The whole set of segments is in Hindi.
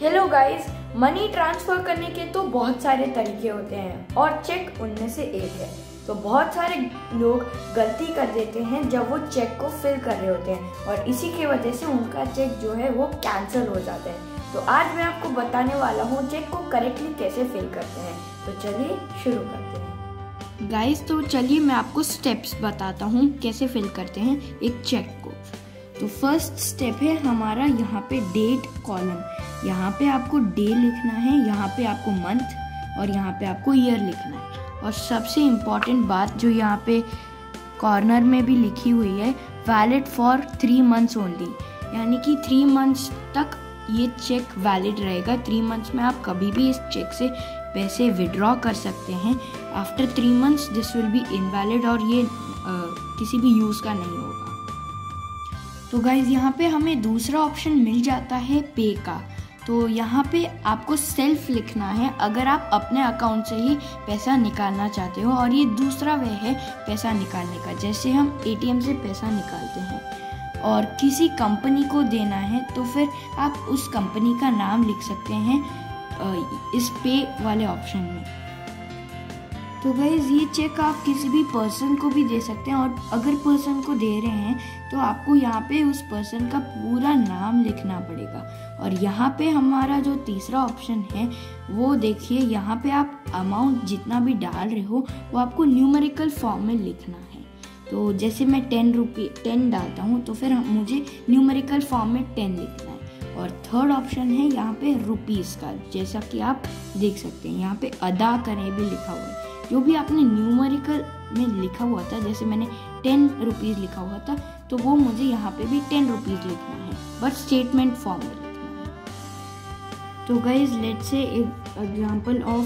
हेलो गाइस, मनी ट्रांसफर करने के तो बहुत सारे तरीके होते हैं और चेक उनमें से एक है। तो बहुत सारे लोग गलती कर देते हैं जब वो चेक को फिल कर रहे होते हैं और इसी की वजह से उनका चेक जो है वो कैंसिल हो जाता है। तो आज मैं आपको बताने वाला हूँ चेक को करेक्टली कैसे फिल करते हैं। तो चलिए शुरू करते हैं गाइस। तो चलिए मैं आपको स्टेप्स बताता हूँ कैसे फिल करते हैं एक चेक को। तो फर्स्ट स्टेप है हमारा यहाँ पे डेट कॉलम। यहाँ पे आपको डे लिखना है, यहाँ पे आपको मंथ और यहाँ पे आपको ईयर लिखना है। और सबसे इम्पॉर्टेंट बात जो यहाँ पे कॉर्नर में भी लिखी हुई है, वैलिड फॉर 3 मंथ्स ओनली, यानी कि 3 मंथ्स तक ये चेक वैलिड रहेगा। 3 मंथ्स में आप कभी भी इस चेक से पैसे विड्रॉ कर सकते हैं। After 3 months this will be invalid और ये किसी भी यूज़ का नहीं होगा। तो गाइज़ यहाँ पे हमें दूसरा ऑप्शन मिल जाता है पे का। तो यहाँ पे आपको सेल्फ लिखना है अगर आप अपने अकाउंट से ही पैसा निकालना चाहते हो, और ये दूसरा वे है पैसा निकालने का, जैसे हम एटीएम से पैसा निकालते हैं। और किसी कंपनी को देना है तो फिर आप उस कंपनी का नाम लिख सकते हैं इस पे वाले ऑप्शन में। तो गाइज़ ये चेक आप किसी भी पर्सन को भी दे सकते हैं, और अगर पर्सन को दे रहे हैं तो आपको यहाँ पे उस पर्सन का पूरा नाम लिखना पड़ेगा। और यहाँ पे हमारा जो तीसरा ऑप्शन है वो देखिए, यहाँ पे आप अमाउंट जितना भी डाल रहे हो वो आपको न्यूमेरिकल फॉर्म में लिखना है। तो जैसे मैं 10 डालता हूँ तो फिर मुझे न्यूमेरिकल फॉर्म में 10 लिखना है। और थर्ड ऑप्शन है यहाँ पे रुपीज़ का, जैसा कि आप देख सकते हैं यहाँ पे अदा करें भी लिखा हुआ है। जो भी आपने न्यूमेरिकल में लिखा हुआ था, जैसे मैंने 10 रुपीज़ लिखा हुआ था, तो वो मुझे यहाँ पे भी 10 रुपीज़ लिखना है, बट स्टेटमेंट फॉर्म में लिखना है। तो guys let's say example of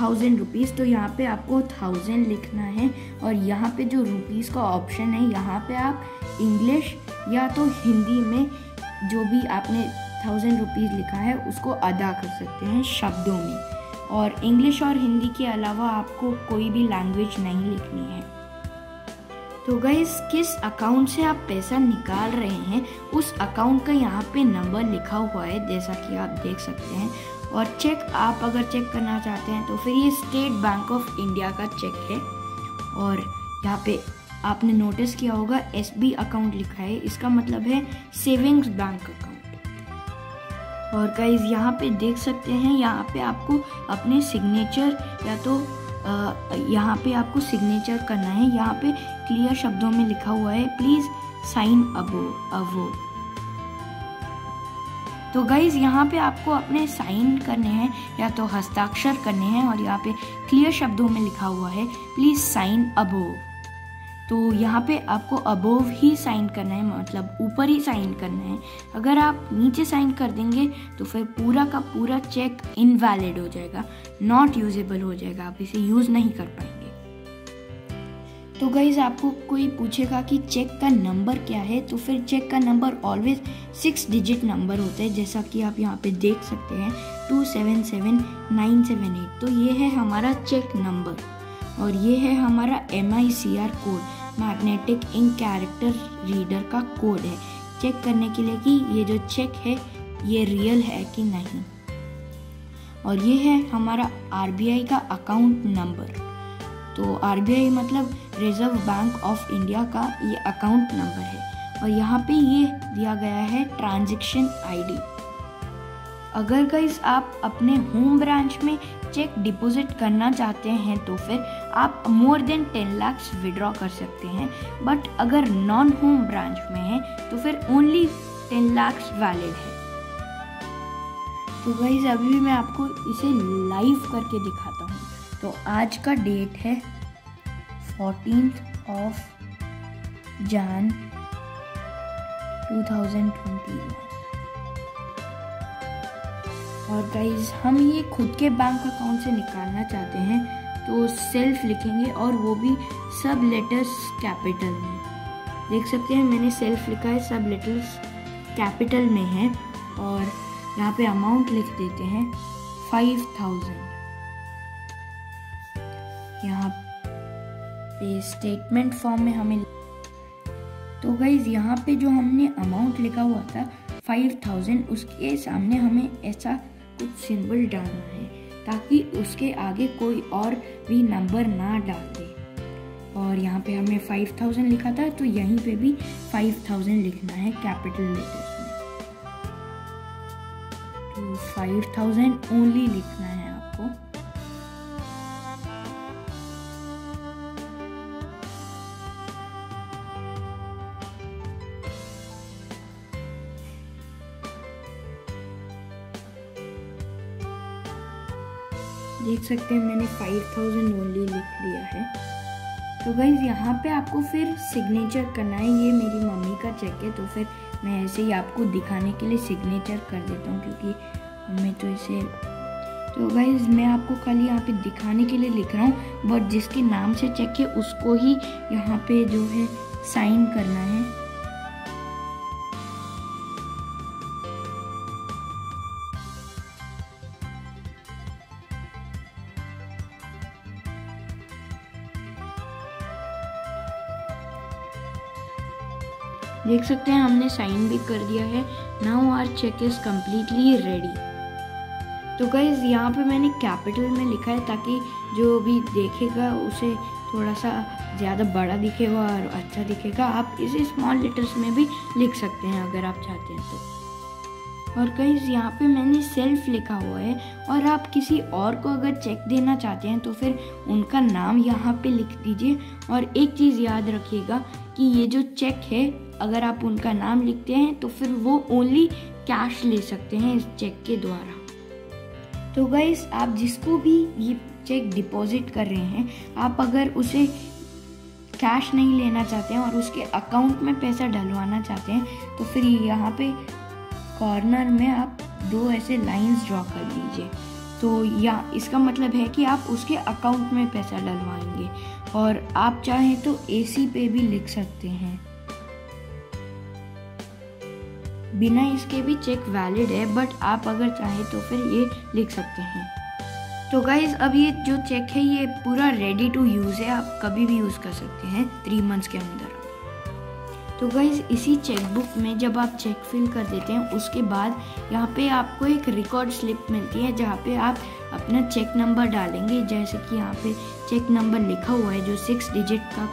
1000 rupees, तो यहाँ पे आपको 1000 लिखना है। और यहाँ पे जो रुपीज़ का ऑप्शन है, यहाँ पे आप इंग्लिश या तो हिंदी में जो भी आपने 1000 रुपीज़ लिखा है उसको अदा कर सकते हैं शब्दों में। और इंग्लिश और हिंदी के अलावा आपको कोई भी लैंग्वेज नहीं लिखनी है। तो गाइस किस अकाउंट से आप पैसा निकाल रहे हैं उस अकाउंट का यहाँ पे नंबर लिखा हुआ है, जैसा कि आप देख सकते हैं। और चेक आप अगर चेक करना चाहते हैं तो फिर ये स्टेट बैंक ऑफ इंडिया का चेक है। और यहाँ पे आपने नोटिस किया होगा SB अकाउंट लिखा है, इसका मतलब है सेविंग्स बैंक अकाउंट। और गाइज़ यहाँ पे देख सकते हैं, यहाँ पे आपको अपने सिग्नेचर या तो यहाँ पे आपको सिग्नेचर करना है। यहाँ पे क्लियर शब्दों में लिखा हुआ है प्लीज़ साइन अबो। तो गाइज़ यहाँ पे आपको अपने साइन करने हैं या तो हस्ताक्षर करने हैं, और यहाँ पे क्लियर शब्दों में लिखा हुआ है प्लीज़ साइन अबो। तो यहाँ पे आपको अबोव ही साइन करना है, मतलब ऊपर ही साइन करना है। अगर आप नीचे साइन कर देंगे तो फिर पूरा का पूरा चेक इनवैलिड हो जाएगा, नॉट यूजेबल हो जाएगा, आप इसे यूज़ नहीं कर पाएंगे। तो गाइज़ आपको कोई पूछेगा कि चेक का नंबर क्या है, तो फिर चेक का नंबर ऑलवेज 6 डिजिट नंबर होता है, जैसा कि आप यहाँ पे देख सकते हैं 277978। तो ये है हमारा चेक नंबर और ये है हमारा MICR code, magnetic ink character reader का कोड है, चेक करने के लिए कि ये जो चेक है ये रियल है कि नहीं। और ये है हमारा RBI का अकाउंट नंबर। तो RBI मतलब रिजर्व बैंक ऑफ इंडिया का ये अकाउंट नंबर है। और यहाँ पे ये दिया गया है ट्रांजैक्शन ID। अगर गाइस आप अपने होम ब्रांच में चेक डिपॉजिट करना चाहते हैं तो फिर आप मोर देन 10 लाख विड्रॉ कर सकते हैं, बट अगर नॉन होम ब्रांच में है तो फिर ओनली 10 लाख वैलिड है। तो गाइस अभी मैं आपको इसे लाइव करके दिखाता हूँ। तो आज का डेट है 14 Jan 2021। और गाइज हम ये खुद के बैंक अकाउंट से निकालना चाहते हैं तो सेल्फ लिखेंगे, और वो भी सब लेटर्स कैपिटल में। देख सकते हैं मैंने सेल्फ लिखा है, सब लेटर्स कैपिटल में है। और यहाँ पे अमाउंट लिख देते हैं 5000। यहाँ पे स्टेटमेंट फॉर्म में हमें। तो गाइज यहाँ पे जो हमने अमाउंट लिखा हुआ था 5000, उसके सामने हमें ऐसा कुछ सिंबल डालना है ताकि उसके आगे कोई और भी नंबर ना डाल दे। और यहाँ पे हमने 5000 लिखा था तो यहीं पे भी 5000 लिखना है कैपिटल लेटर्स में। तो 5000 ओनली लिखना है आपको। देख सकते हैं मैंने 5000 ओनली लिख दिया है। तो गाइज यहाँ पे आपको फिर सिग्नेचर करना है। ये मेरी मम्मी का चेक है तो फिर मैं ऐसे ही आपको दिखाने के लिए सिग्नेचर कर देता हूँ क्योंकि मैं तो इसे, तो गाइज मैं आपको खाली यहाँ पे दिखाने के लिए लिख रहा हूँ, बट जिसके नाम से चेक है उसको ही यहाँ पे जो है साइन करना है। देख सकते हैं हमने साइन भी कर दिया है। Now our check is completely ready. तो गाइज यहाँ पे मैंने कैपिटल में लिखा है ताकि जो भी देखेगा उसे थोड़ा सा ज़्यादा बड़ा दिखेगा और अच्छा दिखेगा। आप इसे स्मॉल लेटर्स में भी लिख सकते हैं अगर आप चाहते हैं तो। और गाइज यहाँ पे मैंने सेल्फ लिखा हुआ है और आप किसी और को अगर चेक देना चाहते हैं तो फिर उनका नाम यहाँ पर लिख दीजिए। और एक चीज़ याद रखिएगा कि ये जो चेक है अगर आप उनका नाम लिखते हैं तो फिर वो ओनली कैश ले सकते हैं इस चेक के द्वारा। तो गाइस आप जिसको भी ये चेक डिपॉजिट कर रहे हैं, आप अगर उसे कैश नहीं लेना चाहते हैं और उसके अकाउंट में पैसा डलवाना चाहते हैं तो फिर यहाँ पे कॉर्नर में आप दो ऐसे लाइंस ड्रॉ कर दीजिए। तो या इसका मतलब है कि आप उसके अकाउंट में पैसा डलवाएंगे। और आप चाहें तो एसी पे भी लिख सकते हैं। बिना इसके भी चेक वैलिड है, बट आप अगर चाहें तो फिर ये लिख सकते हैं। तो गाइज़ अब ये जो चेक है ये पूरा रेडी टू यूज़ है, आप कभी भी यूज़ कर सकते हैं 3 मंथ्स के अंदर। तो गाइज़ इसी चेकबुक में जब आप चेक फिल कर देते हैं उसके बाद यहाँ पे आपको एक रिकॉर्ड स्लिप मिलती है जहाँ पे आप अपना चेक नंबर डालेंगे। जैसे कि यहाँ पे चेक नंबर लिखा हुआ है, जो 6 डिजिट का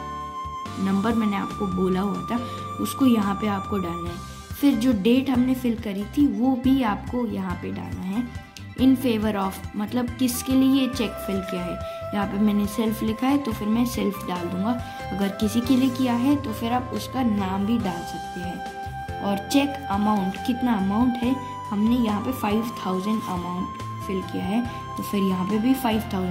नंबर मैंने आपको बोला हुआ था उसको यहाँ पे आपको डालना है। फिर जो डेट हमने फिल करी थी वो भी आपको यहाँ पे डालना है। इन फेवर ऑफ मतलब किसके लिए ये चेक फिल किया है। यहाँ पे मैंने सेल्फ लिखा है तो फिर मैं सेल्फ डाल दूँगा। अगर किसी के लिए किया है तो फिर आप उसका नाम भी डाल सकते हैं। और चेक अमाउंट कितना अमाउंट है, हमने यहाँ पे 5000 अमाउंट फिल किया है तो फिर यहाँ पे भी 5000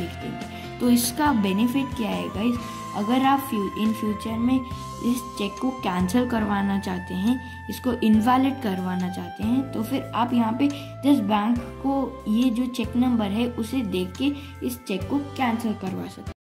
लिख देंगे। तो इसका बेनिफिट क्या है गाइस, अगर आप इन फ्यूचर में इस चेक को कैंसिल करवाना चाहते हैं, इसको इनवैलिड करवाना चाहते हैं तो फिर आप यहाँ पे जिस बैंक को ये जो चेक नंबर है उसे देख के इस चेक को कैंसिल करवा सकते हैं।